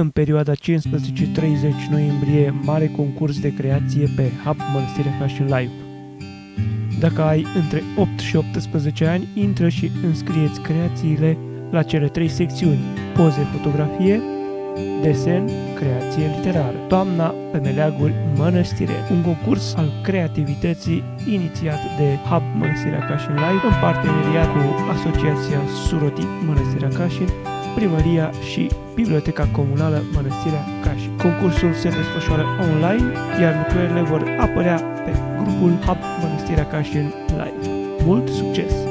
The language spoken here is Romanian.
În perioada 15-30 noiembrie, mare concurs de creație pe Hub Mănăstirea Cașin Live. Dacă ai între 8 și 18 ani, intră și înscrieți creațiile la cele 3 secțiuni: poze, fotografie, desen, creație literară. Toamna pe meleaguri manastirene, un concurs al creativității inițiat de Hub Mănăstirea Cașin Live în parteneriat cu Asociația Surorilor Mănăstirea Cași, Primăria și Biblioteca Comunală Mănăstirea Cași. Concursul se desfășoară online, iar lucrările vor apărea pe grupul Hub Mănăstirea Cașin Live. Mult succes!